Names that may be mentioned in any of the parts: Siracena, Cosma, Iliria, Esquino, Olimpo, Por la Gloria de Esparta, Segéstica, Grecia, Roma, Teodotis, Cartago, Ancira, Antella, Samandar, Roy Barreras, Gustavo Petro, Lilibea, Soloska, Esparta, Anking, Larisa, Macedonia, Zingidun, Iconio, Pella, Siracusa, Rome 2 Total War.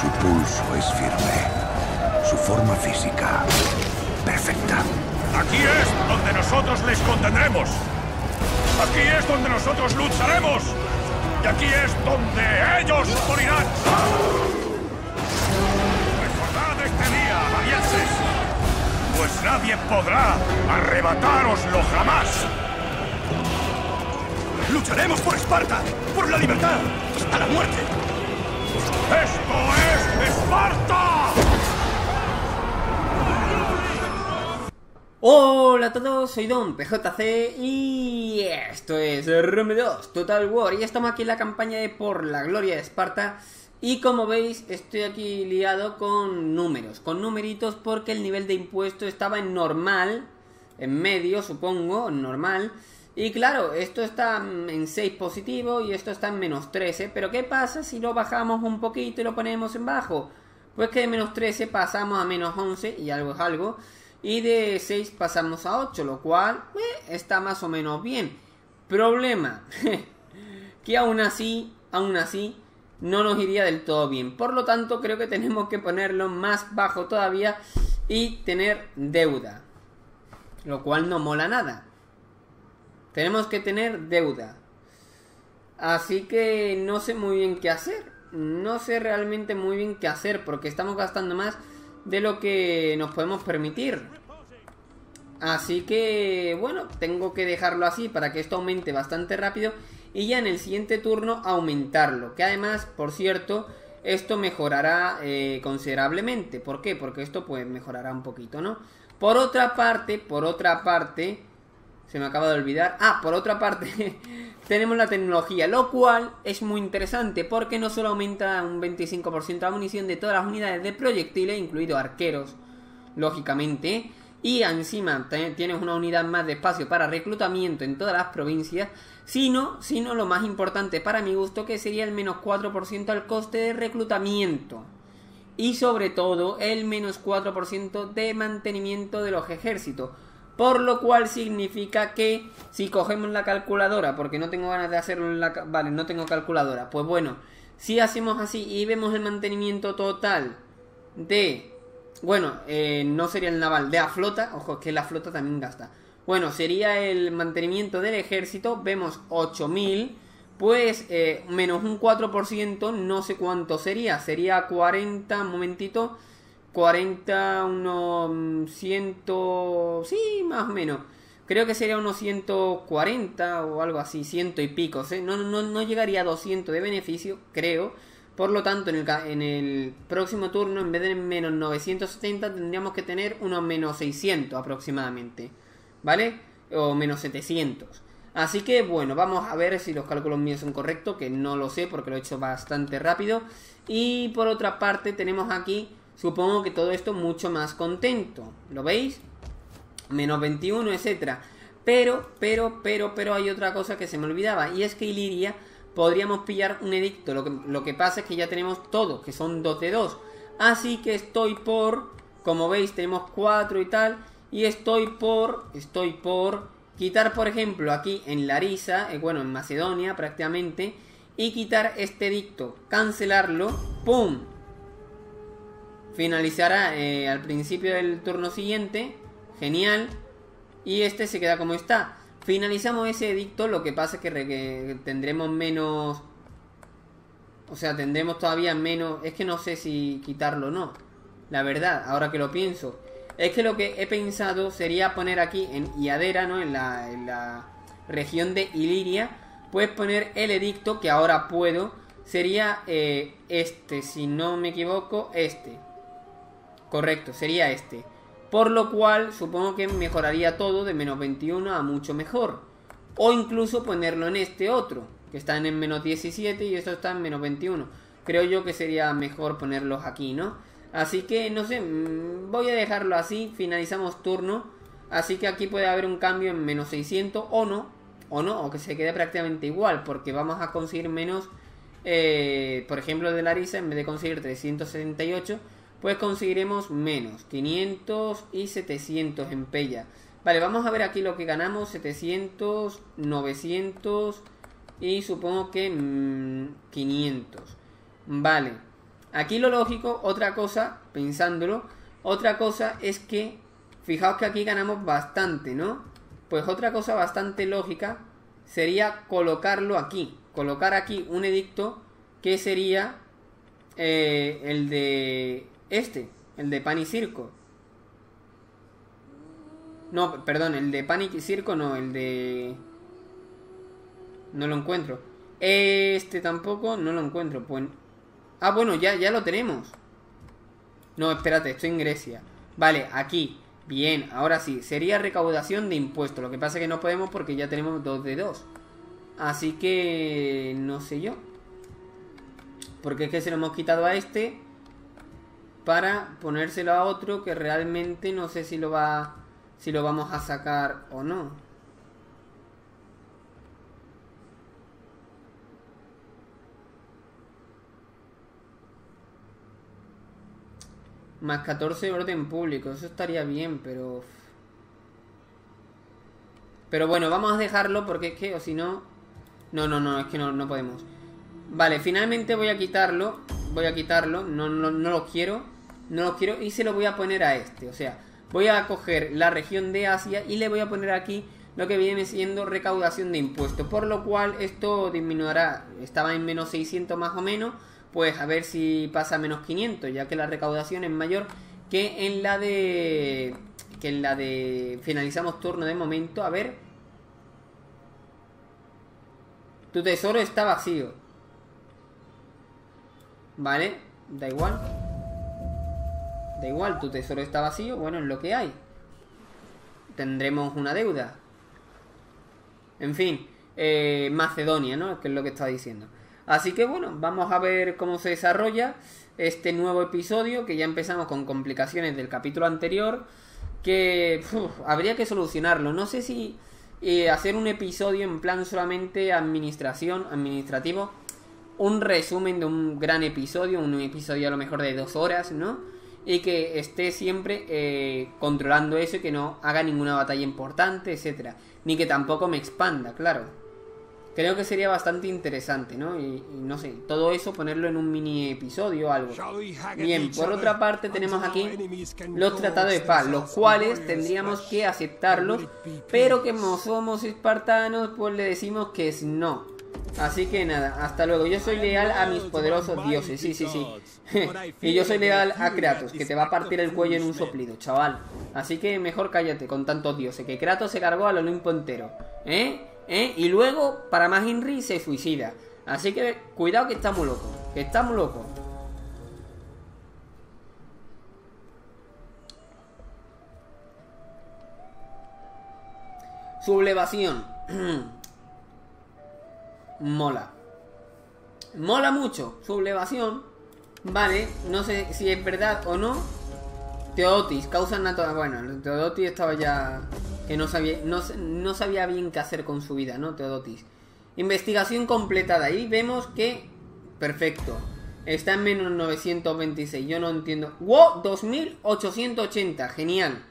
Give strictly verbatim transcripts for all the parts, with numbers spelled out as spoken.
Su pulso es firme. Su forma física, perfecta. Aquí es donde nosotros les contendremos. Aquí es donde nosotros lucharemos. Y aquí es donde ellos morirán. Recordad este día, valientes, pues nadie podrá arrebatároslo jamás. Lucharemos por Esparta, por la libertad, hasta la muerte. ¡Esto es Esparta! Hola a todos, soy DomPJC y esto es Rome dos Total War. Y estamos aquí en la campaña de Por la Gloria de Esparta. Y como veis, estoy aquí liado con números, con numeritos, porque el nivel de impuesto estaba en normal, en medio supongo, en normal. Y claro, esto está en seis positivo y esto está en menos trece. Pero ¿qué pasa si lo bajamos un poquito y lo ponemos en bajo? Pues que de menos trece pasamos a menos once, y algo es algo. Y de seis pasamos a ocho, lo cual eh, está más o menos bien. Problema, que aún así, aún así, no nos iría del todo bien. Por lo tanto, creo que tenemos que ponerlo más bajo todavía y tener deuda, lo cual no mola nada. Tenemos que tener deuda. Así que no sé muy bien qué hacer. No sé realmente muy bien qué hacer, porque estamos gastando más de lo que nos podemos permitir. Así que, bueno, tengo que dejarlo así para que esto aumente bastante rápido. Y ya en el siguiente turno aumentarlo. Que además, por cierto, esto mejorará eh, considerablemente. ¿Por qué? Porque esto pues mejorará un poquito, ¿no? Por otra parte, por otra parte... se me acaba de olvidar. Ah, por otra parte, tenemos la tecnología, lo cual es muy interesante porque no solo aumenta un veinticinco por ciento la munición de todas las unidades de proyectiles, incluido arqueros, lógicamente, y encima tienes una unidad más de espacio para reclutamiento en todas las provincias, sino, sino lo más importante para mi gusto, que sería el menos cuatro por ciento al coste de reclutamiento. Y sobre todo, el menos cuatro por ciento de mantenimiento de los ejércitos. Por lo cual significa que si cogemos la calculadora, porque no tengo ganas de hacerlo en la... Vale, no tengo calculadora. Pues bueno, si hacemos así y vemos el mantenimiento total de... Bueno, eh, no sería el naval, de la flota. Ojo, que la flota también gasta. Bueno, sería el mantenimiento del ejército. Vemos ocho mil. Pues eh, menos un cuatro por ciento, no sé cuánto sería. Sería cuarenta, un momentito... cuarenta, unos cien, sí, más o menos. Creo que sería unos ciento cuarenta o algo así, cien y pico. ¿eh? No, no, no llegaría a doscientos de beneficio, creo. Por lo tanto, en el, en el próximo turno, en vez de menos novecientos setenta, tendríamos que tener unos menos seiscientos aproximadamente, ¿vale? O menos setecientos. Así que, bueno, vamos a ver si los cálculos míos son correctos, que no lo sé porque lo he hecho bastante rápido. Y por otra parte, tenemos aquí... supongo que todo esto mucho más contento. ¿Lo veis? Menos veintiuno, etcétera. Pero, pero, pero, pero hay otra cosa que se me olvidaba. Y es que Iliria podríamos pillar un edicto. Lo que, lo que pasa es que ya tenemos todos, que son dos de dos. Así que estoy por... como veis, tenemos cuatro y tal. Y estoy por... Estoy por... quitar, por ejemplo, aquí en Larisa. Eh, bueno, en Macedonia prácticamente. Y quitar este edicto. Cancelarlo. ¡Pum! Finalizará eh, al principio del turno siguiente. Genial. Y este se queda como está. Finalizamos ese edicto. Lo que pasa es que, que tendremos menos... O sea, tendremos todavía menos... Es que no sé si quitarlo o no, la verdad, ahora que lo pienso. Es que lo que he pensado sería poner aquí en Iadera, ¿no? En la, en la región de Iliria, pues poner el edicto que ahora puedo. Sería eh, este, si no me equivoco, este. Correcto, sería este. Por lo cual, supongo que mejoraría todo de menos veintiuno a mucho mejor. O incluso ponerlo en este otro, que están en menos diecisiete y esto está en menos veintiuno. Creo yo que sería mejor ponerlos aquí, ¿no? Así que, no sé, voy a dejarlo así. Finalizamos turno. Así que aquí puede haber un cambio en menos seiscientos o no. O no, o que se quede prácticamente igual, porque vamos a conseguir menos... Eh, por ejemplo, de Larisa, en vez de conseguir trescientos setenta y ocho... pues conseguiremos menos, quinientos y setecientos en Pella. Vale, vamos a ver aquí lo que ganamos, setecientos, novecientos y supongo que mmm, quinientos. Vale, Aquí lo lógico, otra cosa, pensándolo, otra cosa es que, fijaos que aquí ganamos bastante, ¿no? Pues otra cosa bastante lógica sería colocarlo aquí, colocar aquí un edicto que sería eh, el de este, el de pan y circo. No, perdón, el de pan y circo no, el de... No lo encuentro. Este tampoco, no lo encuentro. Pues... Ah, bueno, ya, ya lo tenemos. No, espérate, estoy en Grecia. Vale, aquí. Bien, ahora sí. Sería recaudación de impuestos. Lo que pasa es que no podemos porque ya tenemos dos de dos. Así que... No sé yo. Porque es que se lo hemos quitado a este para ponérselo a otro que realmente no sé si lo va... Si lo vamos a sacar o no. Más catorce orden público. Eso estaría bien, pero... Pero bueno, vamos a dejarlo porque es que, o si no... No, no, no, es que no, no podemos. Vale, finalmente voy a quitarlo. Voy a quitarlo. No, no, no lo quiero. No lo quiero y se lo voy a poner a este. O sea, voy a coger la región de Asia y le voy a poner aquí lo que viene siendo recaudación de impuestos. Por lo cual esto disminuirá. Estaba en menos seiscientos más o menos. Pues a ver si pasa a menos quinientos, ya que la recaudación es mayor que en la de... Que en la de... Finalizamos turno de momento. A ver. Tu tesoro está vacío. Vale, da igual. Da igual, tu tesoro está vacío. Bueno, es lo que hay. Tendremos una deuda. En fin, eh, Macedonia, ¿no? Que es lo que está diciendo. Así que bueno, vamos a ver cómo se desarrolla este nuevo episodio, que ya empezamos con complicaciones del capítulo anterior, que uf, habría que solucionarlo. No sé si eh, hacer un episodio en plan solamente administración, administrativo, un resumen de un gran episodio, un episodio a lo mejor de dos horas, ¿no? Y que esté siempre eh, controlando eso y que no haga ninguna batalla importante, etcétera. Ni que tampoco me expanda, claro. Creo que sería bastante interesante, ¿no? Y, y no sé, todo eso ponerlo en un mini episodio o algo. Bien, por otra parte tenemos aquí los tratados de paz, los cuales tendríamos que aceptarlos, pero que como somos espartanos, pues le decimos que es no. Así que nada, hasta luego. Yo soy leal a mis poderosos dioses, sí, sí, sí. Y yo soy leal a Kratos, que te va a partir el cuello en un soplido, chaval. Así que mejor cállate con tantos dioses, que Kratos se cargó al Olimpo entero, ¿eh? ¿Eh? Y luego, para más Inri, se suicida. Así que cuidado que está muy loco. Que está muy loco. Sublevación. Mola. Mola mucho. Sublevación. Vale, no sé si es verdad o no. Teodotis, causa natural. Bueno, Teodotis estaba ya... Que no sabía, no, no sabía bien qué hacer con su vida, ¿no? Teodotis. Investigación completada. Ahí vemos que... Perfecto. Está en menos novecientos veintiséis. Yo no entiendo. ¡Wow! dos mil ochocientos ochenta. Genial.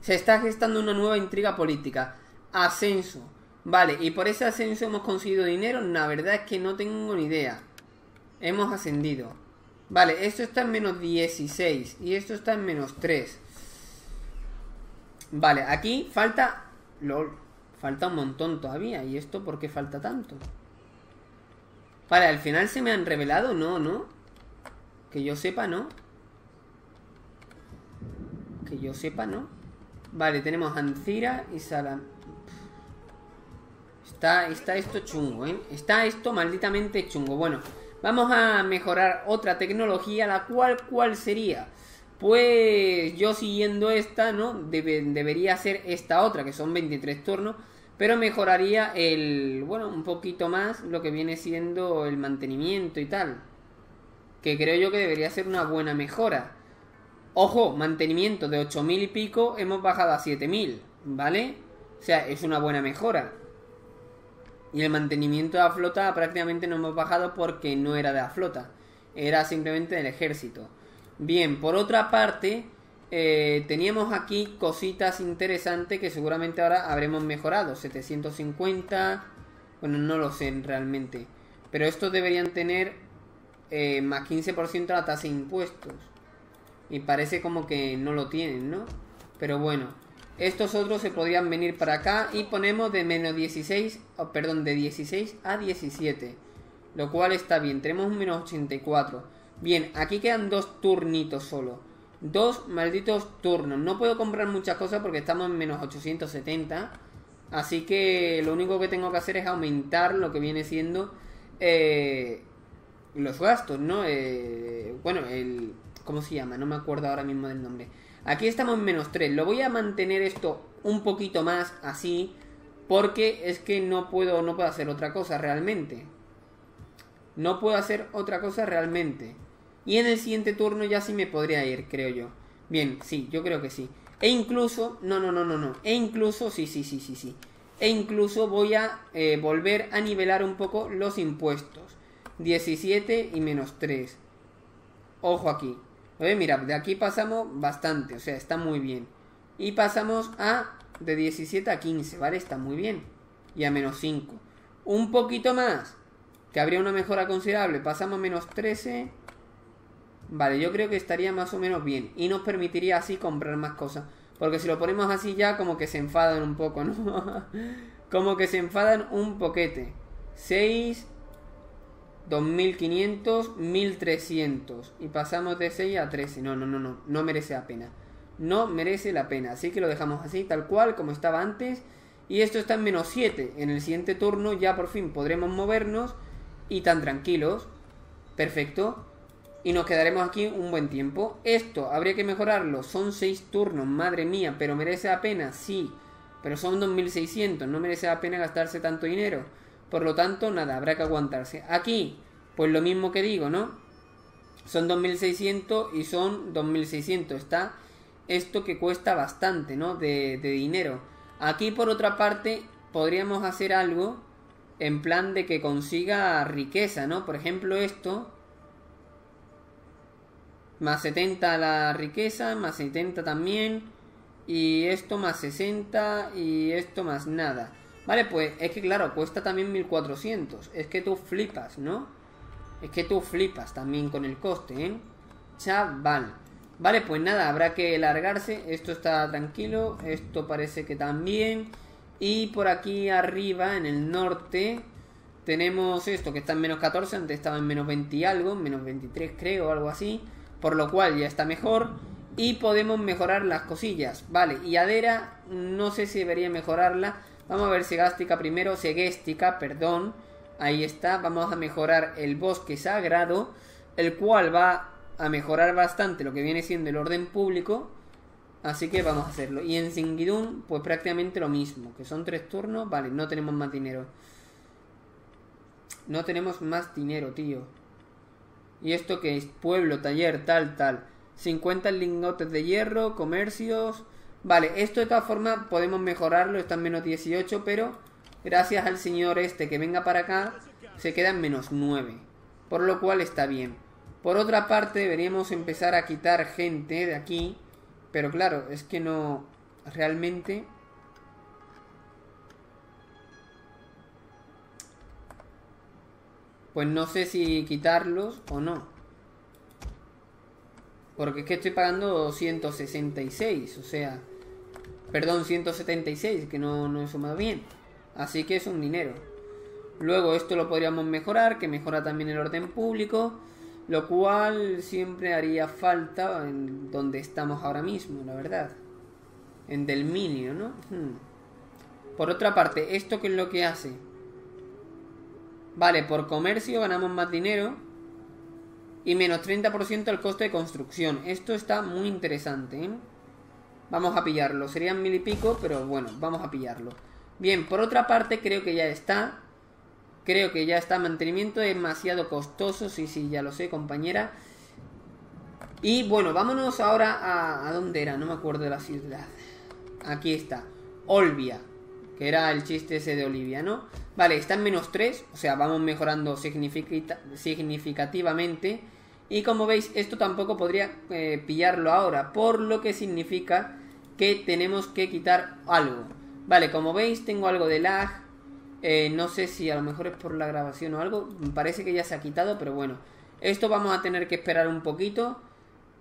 Se está gestando una nueva intriga política. Ascenso. Vale. Y por ese ascenso hemos conseguido dinero. La verdad es que no tengo ni idea. Hemos ascendido. Vale. Esto está en menos dieciséis. Y esto está en menos tres. Vale, aquí falta... Lol, falta un montón todavía. ¿Y esto por qué falta tanto? Vale, al final se me han revelado. No, no. Que yo sepa, no. Que yo sepa, no. Vale, tenemos Ancira y Salam... Está, está esto chungo, ¿eh? Está esto malditamente chungo. Bueno, vamos a mejorar otra tecnología. La cual, ¿cuál sería? Pues yo siguiendo esta, ¿no? Debe, debería ser esta otra, que son veintitrés turnos. Pero mejoraría el... Bueno, un poquito más lo que viene siendo el mantenimiento y tal. Que creo yo que debería ser una buena mejora. Ojo, mantenimiento de ocho mil y pico hemos bajado a siete mil, ¿vale? O sea, es una buena mejora. Y el mantenimiento de la flota prácticamente no hemos bajado porque no era de la flota. Era simplemente del ejército. Bien, por otra parte, eh, teníamos aquí cositas interesantes que seguramente ahora habremos mejorado. setecientos cincuenta, bueno, no lo sé realmente. Pero estos deberían tener eh, más quince por ciento la tasa de impuestos. Y parece como que no lo tienen, ¿no? Pero bueno, estos otros se podrían venir para acá. Y ponemos de menos dieciséis, oh, perdón, de dieciséis a diecisiete. Lo cual está bien, tenemos un menos ochenta y cuatro. Bien, aquí quedan dos turnitos solo. Dos malditos turnos. No puedo comprar muchas cosas porque estamos en menos ochocientos setenta. Así que lo único que tengo que hacer es aumentar lo que viene siendo eh, los gastos, ¿no? Eh, bueno, el... ¿Cómo se llama? No me acuerdo ahora mismo del nombre. Aquí estamos en menos tres. Lo voy a mantener esto un poquito más así, porque es que no puedo, no puedo hacer otra cosa realmente. No puedo hacer otra cosa realmente. Y en el siguiente turno ya sí me podría ir, creo yo. Bien, sí, yo creo que sí. E incluso... No, no, no, no, no. E incluso... Sí, sí, sí, sí, sí. E incluso voy a eh, volver a nivelar un poco los impuestos. diecisiete y menos tres. Ojo aquí. Oye, mira, de aquí pasamos bastante, o sea, está muy bien. Y pasamos a de diecisiete a quince, ¿vale? Está muy bien. Y a menos cinco. Un poquito más, que habría una mejora considerable. Pasamos a menos trece. Vale, yo creo que estaría más o menos bien. Y nos permitiría así comprar más cosas. Porque si lo ponemos así ya, como que se enfadan un poco, ¿no? Como que se enfadan un poquete. seis... dos mil quinientos, mil trescientos. Y pasamos de seis a trece. No, no, no, no, no merece la pena. No merece la pena, así que lo dejamos así, tal cual, como estaba antes. Y esto está en menos siete. En el siguiente turno ya por fin podremos movernos. Y tan tranquilos. Perfecto. Y nos quedaremos aquí un buen tiempo. Esto habría que mejorarlo. Son seis turnos, madre mía. ¿Pero merece la pena? Sí. Pero son dos mil seiscientos, no merece la pena gastarse tanto dinero. Por lo tanto, nada, habrá que aguantarse. Aquí, pues lo mismo que digo, ¿no? Son dos mil seiscientos y son dos mil seiscientos. Está esto que cuesta bastante, ¿no? De, de dinero. Aquí, por otra parte, podríamos hacer algo en plan de que consiga riqueza, ¿no? Por ejemplo, esto. Más setenta la riqueza, más setenta también. Y esto más sesenta y esto más nada. Vale, pues es que claro, cuesta también mil cuatrocientos. Es que tú flipas, ¿no? Es que tú flipas también con el coste, ¿eh? Chaval. Vale, pues nada, habrá que largarse. Esto está tranquilo. Esto parece que también. Y por aquí arriba, en el norte, tenemos esto que está en menos catorce. Antes estaba en menos veinte y algo. Menos veintitrés creo, algo así. Por lo cual ya está mejor. Y podemos mejorar las cosillas. Vale, y Iadera, no sé si debería mejorarla. Vamos a ver Segéstica primero, Segéstica, perdón. Ahí está, vamos a mejorar el bosque sagrado, el cual va a mejorar bastante lo que viene siendo el orden público. Así que vamos a hacerlo. Y en Zingidun, pues prácticamente lo mismo, que son tres turnos. Vale, no tenemos más dinero. No tenemos más dinero, tío. ¿Y esto qué es? Pueblo, taller, tal, tal. cincuenta lingotes de hierro, comercios... Vale, esto de todas formas podemos mejorarlo, está en menos dieciocho, pero gracias al señor este que venga para acá, se queda en menos nueve, por lo cual está bien. Por otra parte, deberíamos empezar a quitar gente de aquí, pero claro, es que no, realmente... Pues no sé si quitarlos o no. Porque es que estoy pagando ciento sesenta y seis, o sea... Perdón, ciento setenta y seis, que no, no he sumado bien. Así que es un dinero. Luego esto lo podríamos mejorar, que mejora también el orden público. Lo cual siempre haría falta en donde estamos ahora mismo, la verdad. En Delminio, ¿no? Hmm. Por otra parte, ¿esto qué es lo que hace? Vale, por comercio ganamos más dinero. Y menos treinta por ciento el coste de construcción. Esto está muy interesante, ¿eh? Vamos a pillarlo. Serían mil y pico, pero bueno, vamos a pillarlo. Bien, por otra parte, creo que ya está. Creo que ya está. Mantenimiento demasiado costoso. Sí, sí, ya lo sé, compañera. Y bueno, vámonos ahora a... ¿A dónde era? No me acuerdo de la ciudad. Aquí está. Olvia. Que era el chiste ese de Olivia, ¿no? Vale, está en menos tres. O sea, vamos mejorando significativamente. Y como veis, esto tampoco podría eh, pillarlo ahora. Por lo que significa que tenemos que quitar algo. Vale, como veis, tengo algo de lag. eh, No sé si a lo mejor es por la grabación o algo. Parece que ya se ha quitado, pero bueno. Esto vamos a tener que esperar un poquito.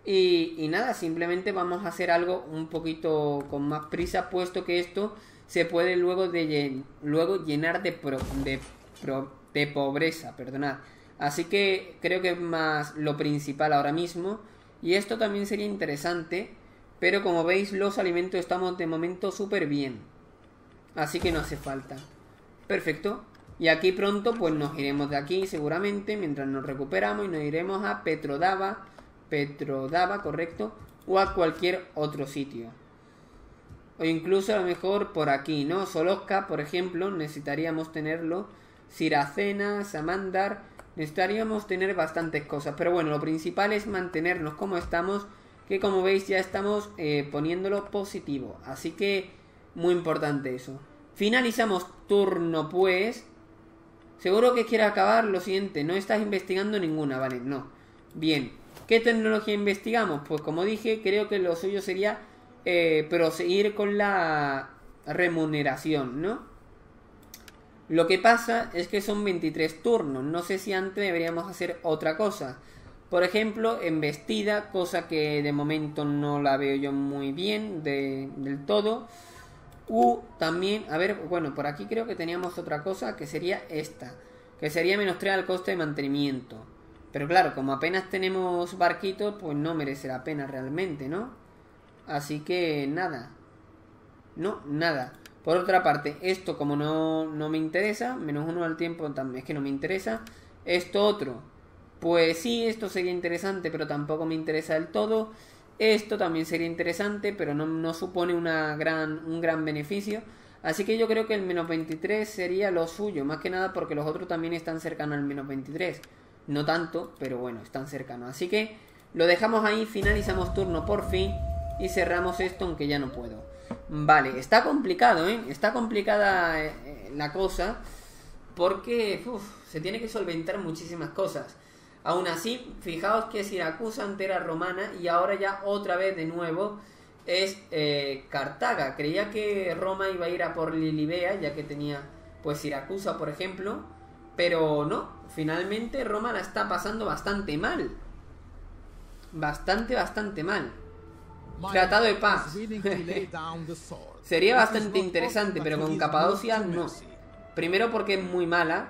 Y, y nada, simplemente vamos a hacer algo un poquito con más prisa, puesto que esto se puede luego, de llen, luego llenar de, pro, de, pro, de pobreza, perdonad. Así que creo que es más lo principal ahora mismo. Y esto también sería interesante, pero como veis los alimentos estamos de momento súper bien, así que no hace falta. Perfecto. Y aquí pronto pues nos iremos de aquí seguramente, mientras nos recuperamos, y nos iremos a Petrodava, Petrodava, correcto, o a cualquier otro sitio. O incluso a lo mejor por aquí, ¿no? Soloska, por ejemplo, necesitaríamos tenerlo. Siracena, Samandar, necesitaríamos tener bastantes cosas. Pero bueno, lo principal es mantenernos como estamos, que como veis ya estamos eh, poniéndolo positivo. Así que muy importante eso. Finalizamos turno pues. Seguro que quiere acabar lo siguiente. No estás investigando ninguna, vale, no. Bien, ¿qué tecnología investigamos? Pues como dije, creo que lo suyo sería eh, proseguir con la remuneración, ¿no? Lo que pasa es que son veintitrés turnos. No sé si antes deberíamos hacer otra cosa. Por ejemplo, embestida, cosa que de momento no la veo yo muy bien de, del todo. U también, a ver, bueno, por aquí creo que teníamos otra cosa que sería esta, que sería menos tres al coste de mantenimiento. Pero claro, como apenas tenemos barquitos, pues no merece la pena realmente, ¿no? Así que nada. No, nada. Por otra parte, esto como no, no me interesa, menos uno al tiempo también es que no me interesa. Esto otro, pues sí, esto sería interesante, pero tampoco me interesa del todo. Esto también sería interesante, pero no, no supone una gran, un gran beneficio. Así que yo creo que el menos veintitrés sería lo suyo, más que nada porque los otros también están cercanos al menos veintitrés. No tanto, pero bueno, están cercanos. Así que lo dejamos ahí, finalizamos turno por fin y cerramos esto, aunque ya no puedo. Vale, está complicado, ¿eh? Está complicada eh, la cosa, porque uf, se tiene que solventar muchísimas cosas. Aún así, fijaos que Siracusa antes era romana y ahora ya otra vez de nuevo es eh, Cartaga. Creía que Roma iba a ir a por Lilibea, ya que tenía pues Siracusa, por ejemplo, pero no, finalmente Roma la está pasando bastante mal. Bastante, bastante mal. Tratado de paz. Sería bastante interesante, pero con Capadocia no. Primero porque es muy mala,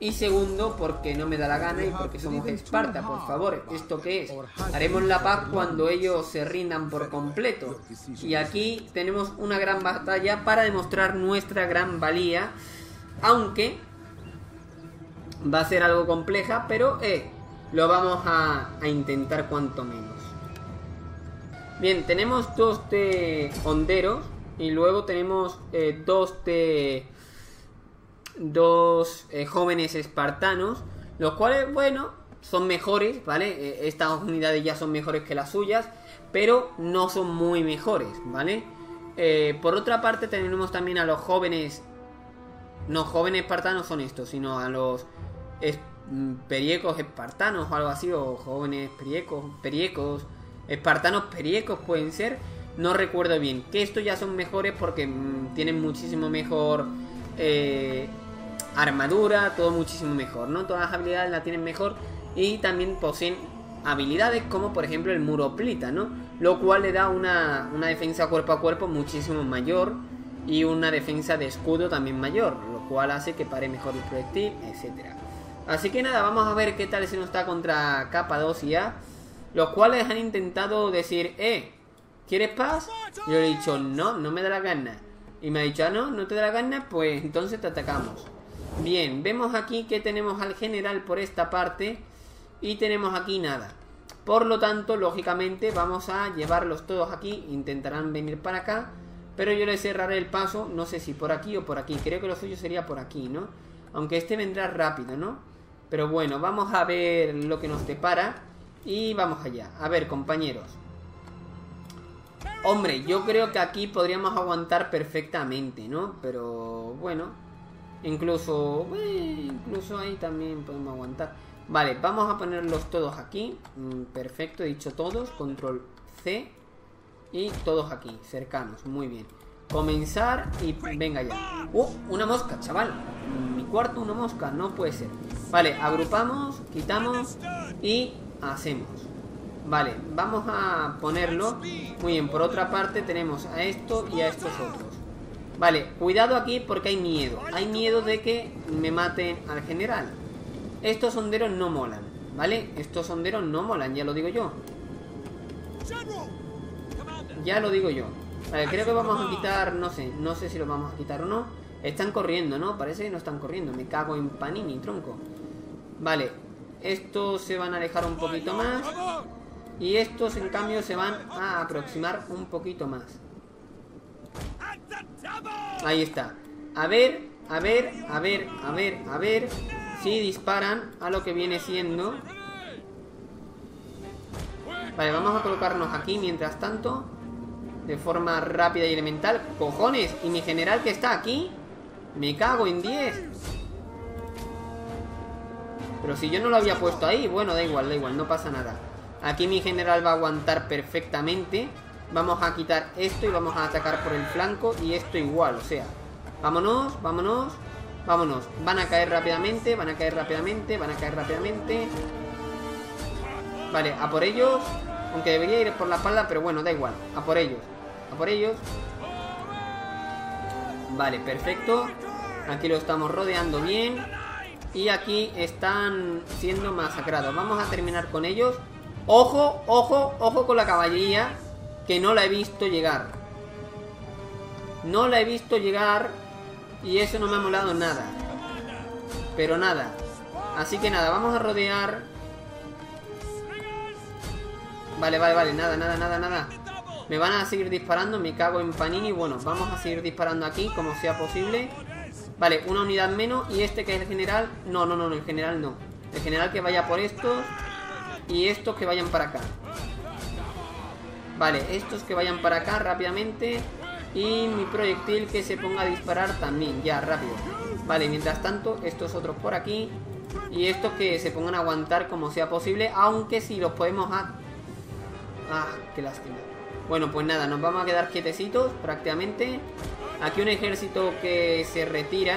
y segundo porque no me da la gana y porque somos Esparta. Por favor, ¿esto qué es? Haremos la paz cuando ellos se rindan por completo. Y aquí tenemos una gran batalla para demostrar nuestra gran valía, aunque va a ser algo compleja, pero eh, lo vamos a, a intentar cuanto menos. Bien, tenemos dos de honderos y luego tenemos eh, dos de dos eh, jóvenes espartanos, los cuales, bueno, son mejores, ¿vale? Eh, estas unidades ya son mejores que las suyas, pero no son muy mejores, ¿vale? Eh, por otra parte tenemos también a los jóvenes, no jóvenes espartanos son estos, sino a los es, periecos espartanos o algo así, o jóvenes periecos, periecos... espartanos periecos pueden ser, no recuerdo bien, que estos ya son mejores porque mmm, tienen muchísimo mejor eh, armadura, todo muchísimo mejor, ¿no? Todas las habilidades las tienen mejor y también poseen habilidades como por ejemplo el muro plita, ¿no? Lo cual le da una, una defensa cuerpo a cuerpo muchísimo mayor y una defensa de escudo también mayor, lo cual hace que pare mejor el proyectil, etcétera. Así que nada, vamos a ver qué tal se nos está contra Capadocia. Los cuales han intentado decir, eh, ¿quieres paz? Yo le he dicho, no, no me da la gana. Y me ha dicho, ah, no, no te da la gana, pues entonces te atacamos. Bien, vemos aquí que tenemos al general por esta parte y tenemos aquí nada. Por lo tanto, lógicamente, vamos a llevarlos todos aquí, intentarán venir para acá, pero yo les cerraré el paso, no sé si por aquí o por aquí. Creo que lo suyo sería por aquí, ¿no? Aunque este vendrá rápido, ¿no? Pero bueno, vamos a ver lo que nos depara. Y vamos allá. A ver, compañeros. Hombre, yo creo que aquí podríamos aguantar perfectamente, ¿no? Pero bueno, incluso eh, incluso ahí también podemos aguantar. Vale, vamos a ponerlos todos aquí. Perfecto, he dicho todos. Control C. Y todos aquí, cercanos, muy bien. Comenzar y venga ya. ¡Uh! Una mosca, chaval. cuarto una mosca, no puede ser. Vale, agrupamos, quitamos y hacemos. Vale, vamos a ponerlo. Muy bien, por otra parte tenemos a esto y a estos otros. Vale, cuidado aquí porque hay miedo. Hay miedo de que me maten al general. Estos honderos no molan, ¿vale? Estos honderos no molan, ya lo digo yo. Ya lo digo yo. Vale, creo que vamos a quitar, no sé, no sé si lo vamos a quitar o no. Están corriendo, ¿no? Parece que no están corriendo. Me cago en Panini, tronco. Vale, estos se van a alejar un poquito más. Y estos, en cambio, se van a aproximar un poquito más. Ahí está. A ver, a ver, a ver, a ver, a ver si disparan a lo que viene siendo. Vale, vamos a colocarnos aquí mientras tanto, de forma rápida y elemental. ¡Cojones! ¿Y mi general que está aquí? ¡Me cago en diez! Pero si yo no lo había puesto ahí. Bueno, da igual, da igual, no pasa nada. Aquí mi general va a aguantar perfectamente. Vamos a quitar esto y vamos a atacar por el flanco. Y esto igual, o sea, vámonos, vámonos, vámonos. Van a caer rápidamente, van a caer rápidamente, van a caer rápidamente. Vale, a por ellos. Aunque debería ir por la espalda, pero bueno, da igual. A por ellos, a por ellos. Vale, perfecto. Aquí lo estamos rodeando bien. Y aquí están siendo masacrados. Vamos a terminar con ellos. Ojo, ojo, ojo con la caballería, que no la he visto llegar. No la he visto llegar y eso no me ha molado nada. Pero nada. Así que nada, vamos a rodear. Vale, vale, vale, nada, nada, nada, nada. Me van a seguir disparando, me cago en Panini. Bueno, vamos a seguir disparando aquí como sea posible. Vale, una unidad menos. Y este que es el general, no, no, no, el general no. El general que vaya por estos. Y estos que vayan para acá. Vale, estos que vayan para acá rápidamente. Y mi proyectil que se ponga a disparar también, ya, rápido. Vale, mientras tanto, estos otros por aquí. Y estos que se pongan a aguantar como sea posible. Aunque si los podemos... A... Ah, qué lástima. Bueno, pues nada, nos vamos a quedar quietecitos prácticamente. Aquí un ejército que se retira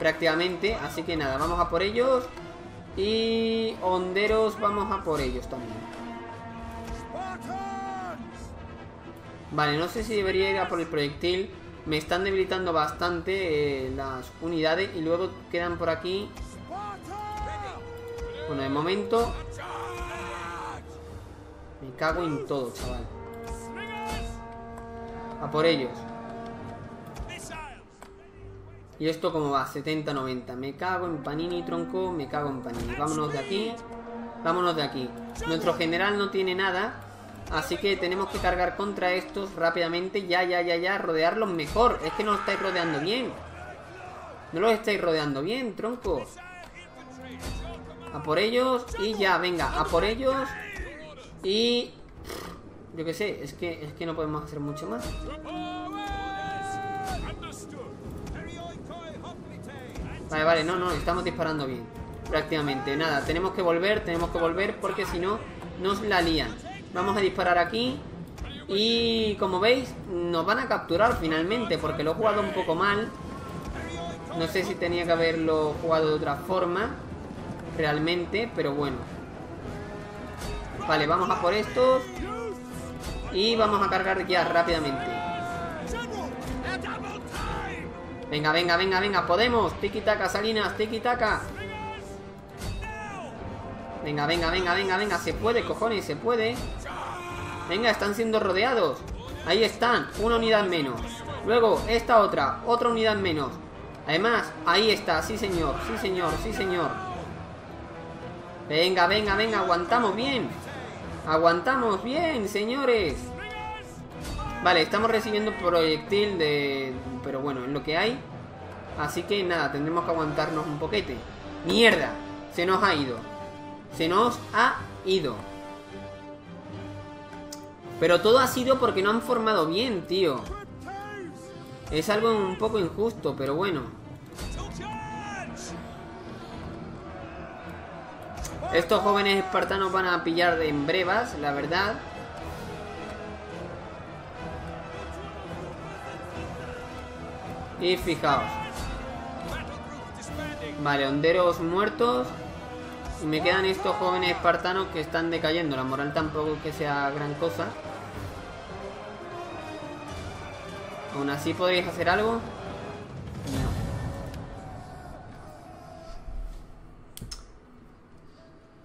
prácticamente. Así que nada, vamos a por ellos. Y honderos, vamos a por ellos también. Vale, no sé si debería ir a por el proyectil. Me están debilitando bastante eh, las unidades. Y luego quedan por aquí. Bueno, de momento. Me cago en todo, chaval. A por ellos. ¿Y esto cómo va? setenta noventa. Me cago en Panini, tronco. Me cago en Panini. Vámonos de aquí. Vámonos de aquí. Nuestro general no tiene nada. Así que tenemos que cargar contra estos rápidamente. Ya, ya, ya, ya. Rodearlos mejor. Es que no los estáis rodeando bien. No los estáis rodeando bien, tronco. A por ellos. Y ya, venga. A por ellos. Y... yo qué sé. Es que, es que no podemos hacer mucho más. Vale, vale, no, no, estamos disparando bien. Prácticamente, nada, tenemos que volver. Tenemos que volver porque si no nos la lían. Vamos a disparar aquí. Y como veis, nos van a capturar finalmente, porque lo he jugado un poco mal. No sé si tenía que haberlo jugado de otra forma realmente, pero bueno. Vale, vamos a por estos. Y vamos a cargar ya rápidamente. Venga, venga, venga, venga, podemos. Tiki-taka, Salinas, tiki-taka. Venga, venga, venga, venga, venga. Se puede, cojones, se puede. Venga, están siendo rodeados. Ahí están, una unidad menos. Luego, esta otra, otra unidad menos. Además, ahí está. Sí, señor, sí, señor, sí, señor. Venga, venga, venga. Aguantamos bien. Aguantamos bien, señores. Vale, estamos recibiendo proyectil de... pero bueno, es lo que hay. Así que nada, tendremos que aguantarnos un poquete. ¡Mierda! Se nos ha ido. Se nos ha ido. Pero todo ha sido porque no han formado bien, tío. Es algo un poco injusto, pero bueno. Estos jóvenes espartanos van a pillar de en brevas, la verdad. Y fijaos, Vale, honderos muertos. Y me quedan estos jóvenes espartanos que están decayendo. La moral tampoco es que sea gran cosa. Aún así, ¿podríais hacer algo? No.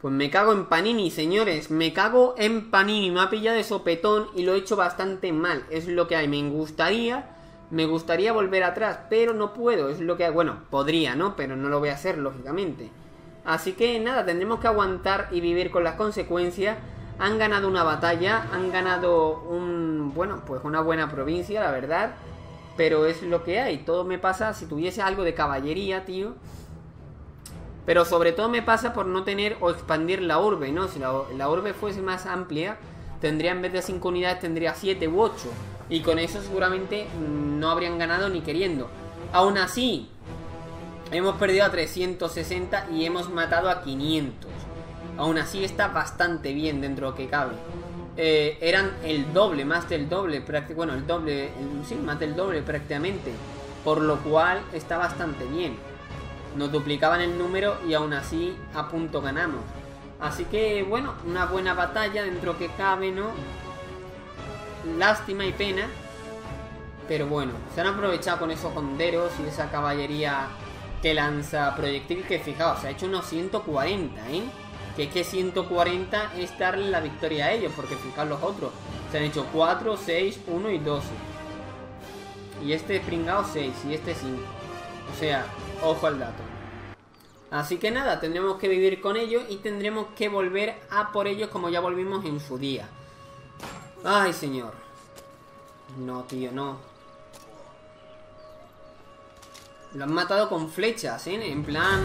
Pues me cago en Panini, señores. Me cago en Panini. Me ha pillado de sopetón y lo he hecho bastante mal. Es lo que hay. Me gustaría... Me gustaría volver atrás, pero no puedo. Es lo que hay. Bueno, podría, ¿no? Pero no lo voy a hacer, lógicamente. Así que nada, tendremos que aguantar y vivir con las consecuencias. Han ganado una batalla, han ganado un... Bueno, pues una buena provincia, la verdad. Pero es lo que hay. Todo me pasa si tuviese algo de caballería, tío. Pero sobre todo me pasa por no tener o expandir la urbe, ¿no? Si la, la urbe fuese más amplia, tendría en vez de cinco unidades, tendría siete u ocho. Y con eso seguramente no habrían ganado ni queriendo. Aún así, hemos perdido a trescientos sesenta y hemos matado a quinientos. Aún así está bastante bien dentro de lo que cabe. Eh, eran el doble, más del doble, bueno, el doble, sí, más del doble prácticamente. Por lo cual está bastante bien. Nos duplicaban el número y aún así a punto ganamos. Así que, bueno, una buena batalla dentro que cabe, ¿no? Lástima y pena. Pero bueno, se han aprovechado con esos honderos y esa caballería que lanza proyectil. Que fijaos, se ha hecho unos ciento cuarenta, ¿eh? Que es que ciento cuarenta es darle la victoria a ellos. Porque fijaos los otros. Se han hecho cuatro, seis, uno y doce. Y este pringado seis y este cinco. O sea... Ojo al dato. Así que nada, tendremos que vivir con ellos y tendremos que volver a por ellos como ya volvimos en su día. Ay, señor. No, tío, no. Lo han matado con flechas, ¿eh? En plan...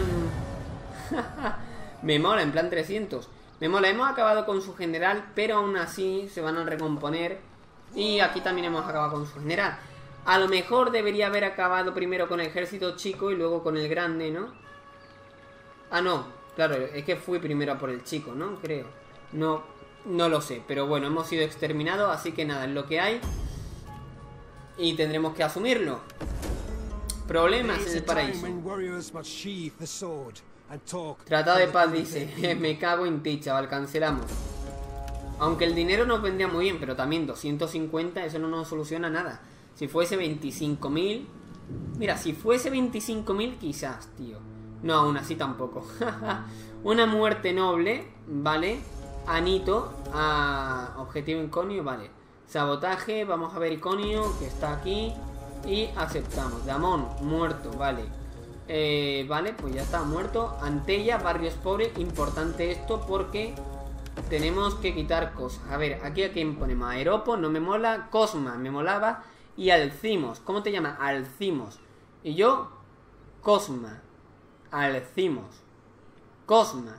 Me mola, en plan trescientos. Me mola, hemos acabado con su general, pero aún así se van a recomponer. Y aquí también hemos acabado con su general. A lo mejor debería haber acabado primero con el ejército chico y luego con el grande, ¿no? Ah, no. Claro, es que fui primero a por el chico, ¿no? Creo. No, no lo sé. Pero bueno, hemos sido exterminados, así que nada, es lo que hay. Y tendremos que asumirlo. Problemas en el paraíso. Tratado de paz, dice. Me cago en ti, chaval, cancelamos. Aunque el dinero nos vendría muy bien, pero también doscientos cincuenta, eso no nos soluciona nada. Si fuese veinticinco mil... Mira, si fuese veinticinco mil quizás, tío. No, aún así tampoco. Una muerte noble, ¿vale? Anito, a... objetivo Iconio, vale. Sabotaje, vamos a ver Iconio, que está aquí. Y aceptamos. Damón, muerto, vale. Eh, vale, pues ya está, muerto. Antella, barrios pobres, importante esto porque... tenemos que quitar cosas. A ver, aquí a quién ponemos. Aeropo, no me mola. Cosma, me molaba. Y Alcimos, ¿cómo te llamas? Alcimos. Y yo, Cosma. Alcimos. Cosma.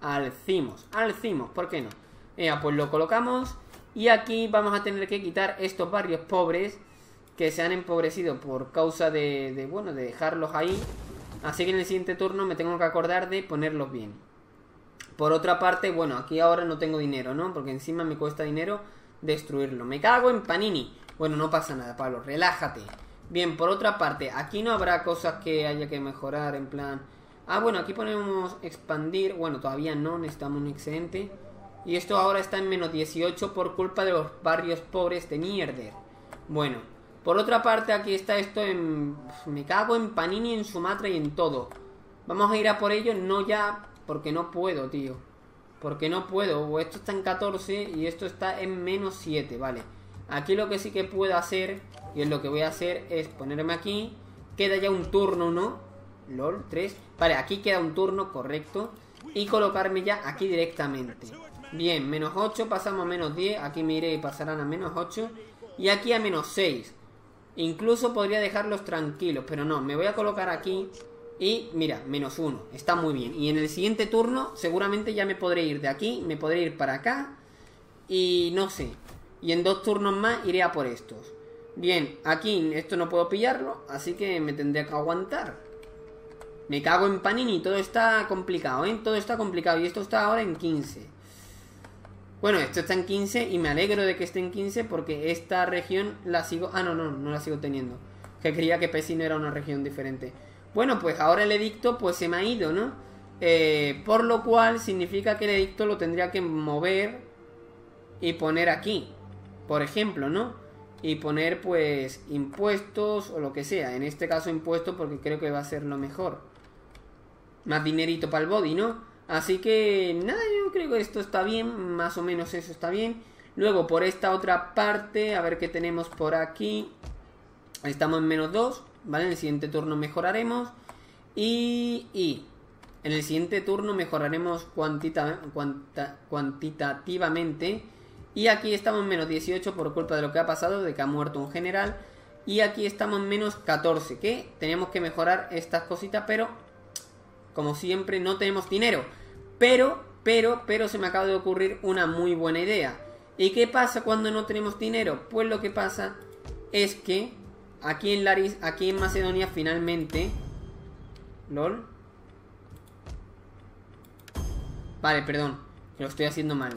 Alcimos. Alcimos, ¿por qué no? Eh, pues lo colocamos. Y aquí vamos a tener que quitar estos barrios pobres que se han empobrecido por causa de, de, bueno, de dejarlos ahí. Así que en el siguiente turno me tengo que acordar de ponerlos bien. Por otra parte, bueno, aquí ahora no tengo dinero, ¿no? Porque encima me cuesta dinero destruirlo. Me cago en Panini. Bueno, no pasa nada, Pablo, relájate. Bien, por otra parte, aquí no habrá cosas que haya que mejorar, en plan... Ah, bueno, aquí ponemos expandir. Bueno, todavía no, necesitamos un excedente. Y esto ahora está en menos dieciocho por culpa de los barrios pobres de mierder. Bueno, por otra parte, aquí está esto en... Me cago en Panini, en Sumatra y en todo. Vamos a ir a por ello, no ya... Porque no puedo, tío. Porque no puedo, o esto está en catorce y esto está en menos siete, vale. Aquí lo que sí que puedo hacer, y es lo que voy a hacer, es ponerme aquí. Queda ya un turno, ¿no? LOL, tres. Vale, aquí queda un turno, correcto. Y colocarme ya aquí directamente. Bien, menos ocho, pasamos a menos diez. Aquí me iré y pasarán a menos ocho. Y aquí a menos seis. Incluso podría dejarlos tranquilos, pero no, me voy a colocar aquí. Y mira, menos uno, está muy bien. Y en el siguiente turno seguramente ya me podré ir de aquí, me podré ir para acá. Y no sé. Y en dos turnos más iré a por estos. Bien, aquí esto no puedo pillarlo, así que me tendré que aguantar. Me cago en Panini, todo está complicado, ¿eh? Todo está complicado y esto está ahora en quince. Bueno, esto está en quince y me alegro de que esté en quince porque esta región la sigo... Ah, no, no, no la sigo teniendo. Que creía que Pesino era una región diferente. Bueno, pues ahora el edicto pues se me ha ido, ¿no? Eh, por lo cual significa que el edicto lo tendría que mover y poner aquí, por ejemplo, ¿no? Y poner pues impuestos o lo que sea. En este caso impuestos porque creo que va a ser lo mejor. Más dinerito para el body, ¿no? Así que nada, yo creo que esto está bien. Más o menos eso está bien. Luego por esta otra parte, a ver qué tenemos por aquí. Estamos en menos dos, ¿vale? En el siguiente turno mejoraremos. Y... y en el siguiente turno mejoraremos cuantita, cuanta, cuantitativamente. Y aquí estamos en menos dieciocho por culpa de lo que ha pasado, de que ha muerto un general. Y aquí estamos en menos catorce, que tenemos que mejorar estas cositas, pero... como siempre no tenemos dinero. Pero, pero, pero se me acaba de ocurrir una muy buena idea. ¿Y qué pasa cuando no tenemos dinero? Pues lo que pasa es que aquí en Laris, aquí en Macedonia finalmente... LOL. Vale, perdón, lo estoy haciendo mal.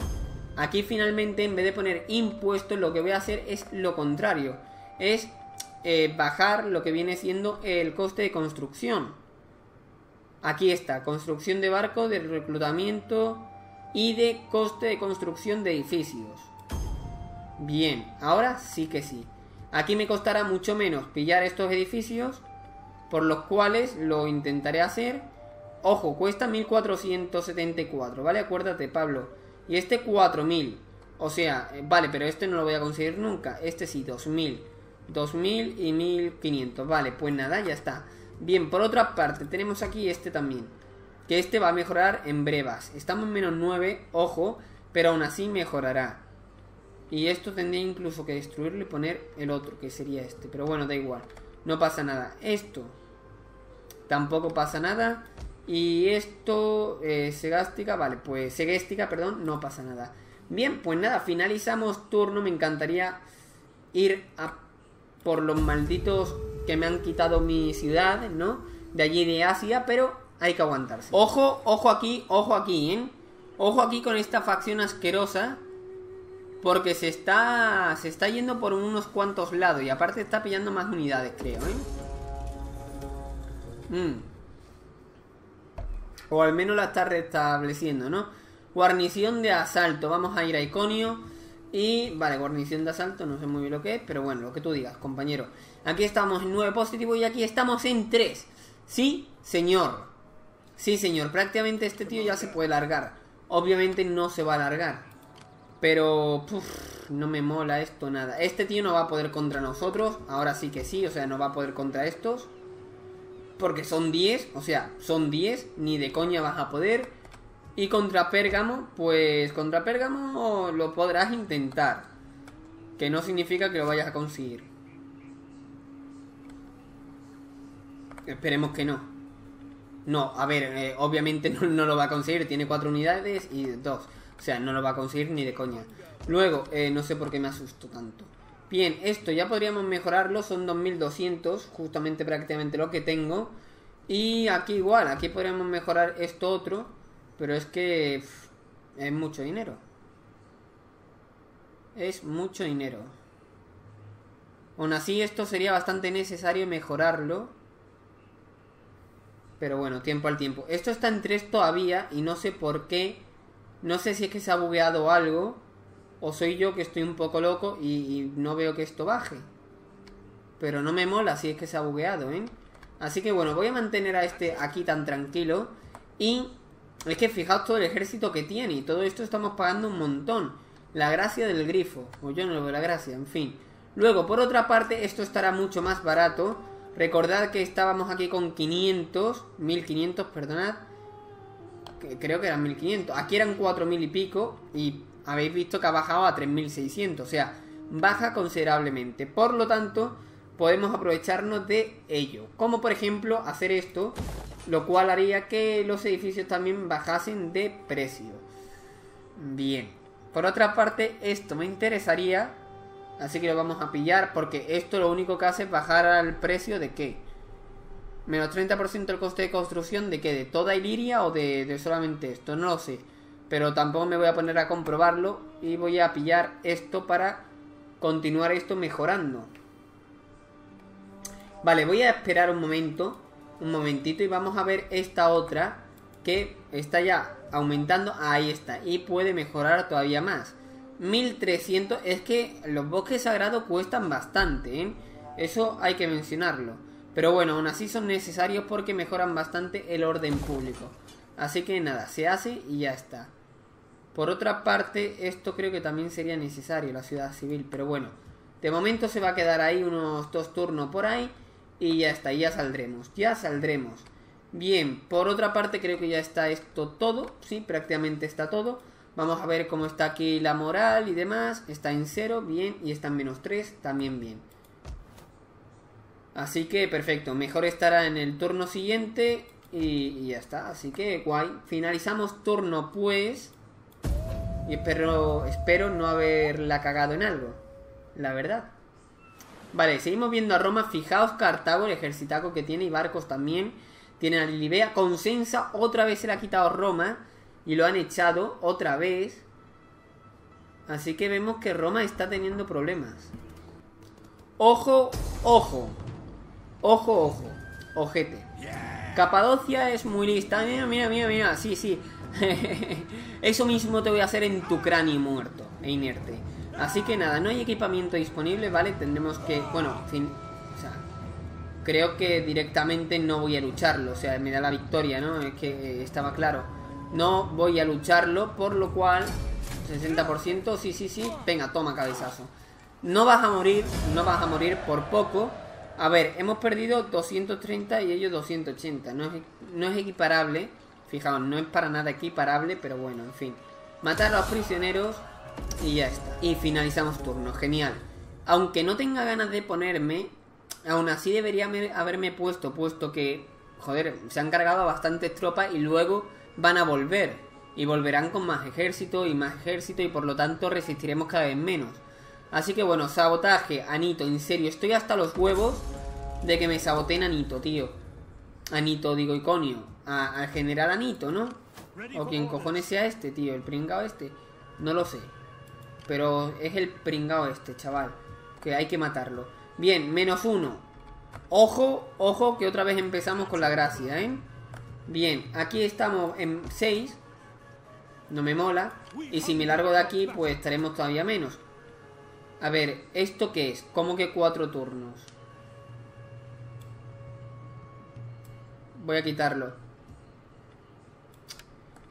Aquí finalmente en vez de poner impuestos, lo que voy a hacer es lo contrario. Es eh, bajar lo que viene siendo el coste de construcción. Aquí está, construcción de barco, de reclutamiento y de coste de construcción de edificios. Bien, ahora sí que sí. Aquí me costará mucho menos pillar estos edificios, por los cuales lo intentaré hacer. Ojo, cuesta mil cuatrocientos setenta y cuatro, ¿vale? Acuérdate, Pablo. Y este cuatro mil. O sea, vale, pero este no lo voy a conseguir nunca. Este sí, dos mil. dos mil y mil quinientos. Vale, pues nada, ya está. Bien, por otra parte, tenemos aquí este también. Que este va a mejorar en brevas. Estamos en menos nueve, ojo, pero aún así mejorará. Y esto tendría incluso que destruirlo y poner el otro, que sería este. Pero bueno, da igual, no pasa nada. Esto tampoco pasa nada. Y esto, eh, segástica, vale, pues segéstica, perdón, no pasa nada. Bien, pues nada, finalizamos turno. Me encantaría ir a por los malditos que me han quitado mi ciudad, ¿no? De allí de Asia, pero hay que aguantarse. Ojo, ojo aquí, ojo aquí, ¿eh? Ojo aquí con esta facción asquerosa, porque se está, se está yendo por unos cuantos lados. Y aparte está pillando más unidades, creo, ¿eh? Mmm... o al menos la está restableciendo, ¿no? Guarnición de asalto. Vamos a ir a Iconio. Y, vale, guarnición de asalto. No sé muy bien lo que es, pero bueno, lo que tú digas, compañero. Aquí estamos en nueve positivo y aquí estamos en tres. Sí, señor. Sí, señor. Prácticamente este tío ya se puede largar. Obviamente no se va a largar. Pero, puf, no me mola esto nada. Este tío no va a poder contra nosotros. Ahora sí que sí, o sea, no va a poder contra estos. Porque son diez, o sea, son diez, ni de coña vas a poder. Y contra Pérgamo, pues contra Pérgamo lo podrás intentar, que no significa que lo vayas a conseguir. Esperemos que no. No, a ver, eh, obviamente no, no lo va a conseguir, tiene cuatro unidades y dos. O sea, no lo va a conseguir ni de coña. Luego, eh, no sé por qué me asusto tanto. Bien, esto ya podríamos mejorarlo, son dos mil doscientos, justamente prácticamente lo que tengo. Y aquí igual, aquí podríamos mejorar esto otro, pero es que pff, es mucho dinero. Es mucho dinero. Aún así esto sería bastante necesario mejorarlo. Pero bueno, tiempo al tiempo. Esto está en tres todavía y no sé por qué. No sé si es que se ha bugueado algo. O soy yo que estoy un poco loco y, y no veo que esto baje. Pero no me mola si es que se ha bugueado, ¿eh? Así que bueno, voy a mantener a este aquí tan tranquilo. Y es que fijaos todo el ejército que tiene. Y todo esto estamos pagando un montón. La gracia del grifo. O yo no le veo la gracia, en fin. Luego, por otra parte, esto estará mucho más barato. Recordad que estábamos aquí con quinientos. mil quinientos, perdonad. Que creo que eran mil quinientos. Aquí eran cuatro mil y pico. Y... habéis visto que ha bajado a tres mil seiscientos, o sea, baja considerablemente. Por lo tanto, podemos aprovecharnos de ello. Como por ejemplo, hacer esto, lo cual haría que los edificios también bajasen de precio. Bien. Por otra parte, esto me interesaría, así que lo vamos a pillar, porque esto lo único que hace es bajar al precio de ¿qué? Menos treinta por ciento el coste de construcción de ¿qué? ¿De toda Iliria o de, de solamente esto? No lo sé. Pero tampoco me voy a poner a comprobarlo. Y voy a pillar esto para continuar esto mejorando. Vale, voy a esperar un momento. un momentito y vamos a ver esta otra que está ya aumentando. Ahí está, y puede mejorar todavía más. Mil trescientos, es que los bosques sagrados cuestan bastante, ¿eh? Eso hay que mencionarlo. Pero bueno, aún así son necesarios porque mejoran bastante el orden público. Así que nada, se hace y ya está. Por otra parte, esto creo que también sería necesario, la ciudad civil. Pero bueno, de momento se va a quedar ahí unos dos turnos por ahí. Y ya está, ya saldremos, ya saldremos. Bien, por otra parte creo que ya está esto todo. Sí, prácticamente está todo. Vamos a ver cómo está aquí la moral y demás. Está en cero, bien. Y está en menos tres, también bien. Así que perfecto. Mejor estará en el turno siguiente. Y, y ya está. Así que guay. Finalizamos turno pues. Y espero, espero no haberla cagado en algo. La verdad. Vale, seguimos viendo a Roma. Fijaos Cartago, el ejercitaco que tiene. Y barcos también. Tiene a Lilibea. Consensa, otra vez se la ha quitado Roma. Y lo han echado otra vez. Así que vemos que Roma está teniendo problemas. Ojo, ojo. Ojo, ojo. Ojete. Capadocia es muy lista. Mira, mira, mira, mira. Sí, sí. Eso mismo te voy a hacer en tu cráneo muerto e inerte. Así que nada, no hay equipamiento disponible, ¿vale? Tendremos que... Bueno, fin... O sea, creo que directamente no voy a lucharlo. O sea, me da la victoria, ¿no? Es que eh, estaba claro. No voy a lucharlo, por lo cual sesenta por ciento, sí, sí, sí. Venga, toma cabezazo. No vas a morir, no vas a morir por poco. A ver, hemos perdido doscientos treinta y ellos doscientos ochenta. No es, no es equiparable. Fijaos, no es para nada equiparable, pero bueno, en fin. Matar a los prisioneros y ya está. Y finalizamos turno, genial. Aunque no tenga ganas de ponerme, aún así debería haberme puesto, puesto que, joder, se han cargado a bastantes tropas y luego... van a volver, y volverán con más ejército y más ejército, y por lo tanto resistiremos cada vez menos. Así que bueno, sabotaje, Anito, en serio, estoy hasta los huevos de que me saboteen Anito, tío. Anito, digo, Iconio, al general Anito, ¿no? O quien cojones sea este, tío, el pringao este, no lo sé. Pero es el pringao este, chaval, que hay que matarlo. Bien, menos uno. Ojo, ojo, que otra vez empezamos con la gracia, ¿eh? Bien, aquí estamos en seis. No me mola. Y si me largo de aquí, pues estaremos todavía menos. A ver, ¿esto qué es? ¿Cómo que cuatro turnos? Voy a quitarlo.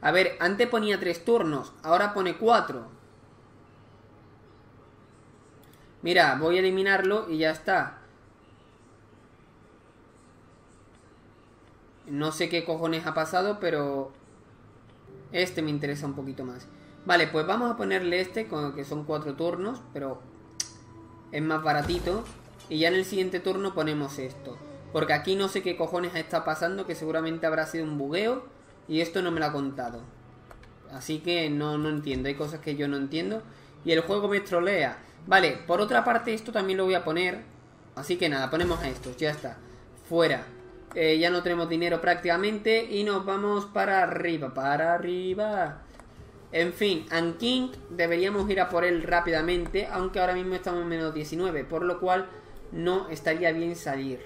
A ver, antes ponía tres turnos. Ahora pone cuatro. Mira, voy a eliminarlo y ya está. No sé qué cojones ha pasado, pero este me interesa un poquito más. Vale, pues vamos a ponerle este, con que son cuatro turnos, pero es más baratito. Y ya en el siguiente turno ponemos esto. Porque aquí no sé qué cojones está pasando, que seguramente habrá sido un bugueo. Y esto no me lo ha contado. Así que no, no entiendo, hay cosas que yo no entiendo. Y el juego me trolea. Vale, por otra parte esto también lo voy a poner. Así que nada, ponemos a estos, ya está. Fuera. Eh, ya no tenemos dinero prácticamente y nos vamos para arriba, para arriba. En fin, Anking deberíamos ir a por él rápidamente, aunque ahora mismo estamos en menos diecinueve, por lo cual no estaría bien salir.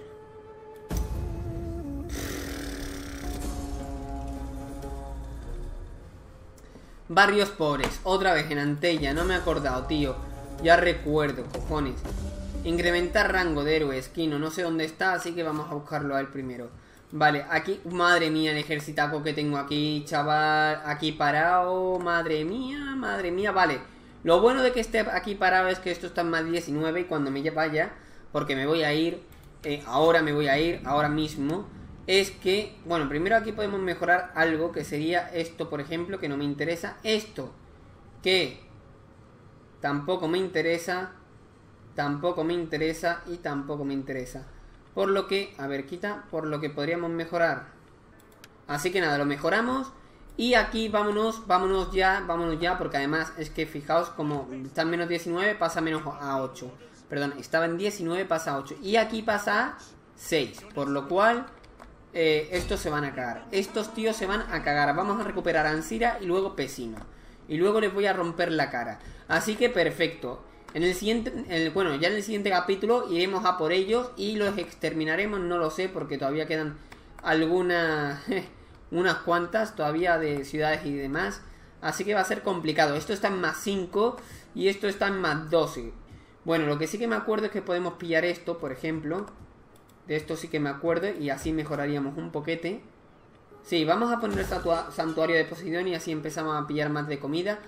Barrios pobres, otra vez en Antella, no me he acordado, tío. Ya recuerdo, cojones. Incrementar rango de héroe, esquino, no sé dónde está, así que vamos a buscarlo a él primero. Vale, aquí, madre mía el ejercitaco que tengo aquí, chaval, aquí parado, madre mía, madre mía, vale. Lo bueno de que esté aquí parado es que esto está en más diecinueve y cuando me vaya, porque me voy a ir, eh, ahora me voy a ir, ahora mismo, es que, bueno, primero aquí podemos mejorar algo que sería esto, por ejemplo, que no me interesa, esto, que tampoco me interesa... Tampoco me interesa y tampoco me interesa. Por lo que, a ver, quita, por lo que podríamos mejorar. Así que nada, lo mejoramos. Y aquí vámonos, vámonos ya, vámonos ya. Porque además es que fijaos como está en menos diecinueve, pasa menos a ocho. Perdón, estaba en diecinueve, pasa a ocho. Y aquí pasa a seis. Por lo cual, eh, estos se van a cagar. Estos tíos se van a cagar. Vamos a recuperar a Ancira y luego Pesino. Y luego les voy a romper la cara. Así que perfecto. En el siguiente, en el, bueno, ya en el siguiente capítulo iremos a por ellos y los exterminaremos, no lo sé, porque todavía quedan algunas, eh, unas cuantas todavía de ciudades y demás. Así que va a ser complicado. Esto está en más cinco y esto está en más doce. Bueno, lo que sí que me acuerdo es que podemos pillar esto, por ejemplo. De esto sí que me acuerdo y así mejoraríamos un poquete. Sí, vamos a poner el santuario de Poseidón y así empezamos a pillar más de comida.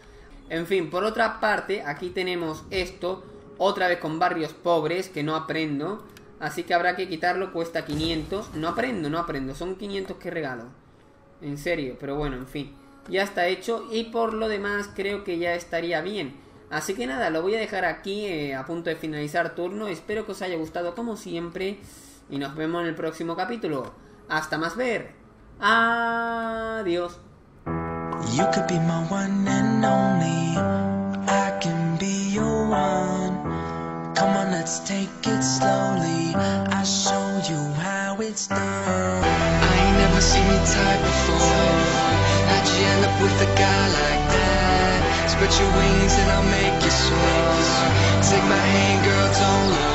En fin, por otra parte, aquí tenemos esto. Otra vez con barrios pobres, que no aprendo. Así que habrá que quitarlo, cuesta quinientos. No aprendo, no aprendo, son quinientos que regalo. En serio, pero bueno, en fin. Ya está hecho y por lo demás creo que ya estaría bien. Así que nada, lo voy a dejar aquí eh, a punto de finalizar turno. Espero que os haya gustado como siempre. Y nos vemos en el próximo capítulo. Hasta más ver. Adiós. You could be my one and only. I can be your one. Come on, let's take it slowly. I show you how it's done. I ain't never seen you type before. How'd you end up with a guy like that? Spread your wings and I'll make you swing. Take my hand, girl, don't look.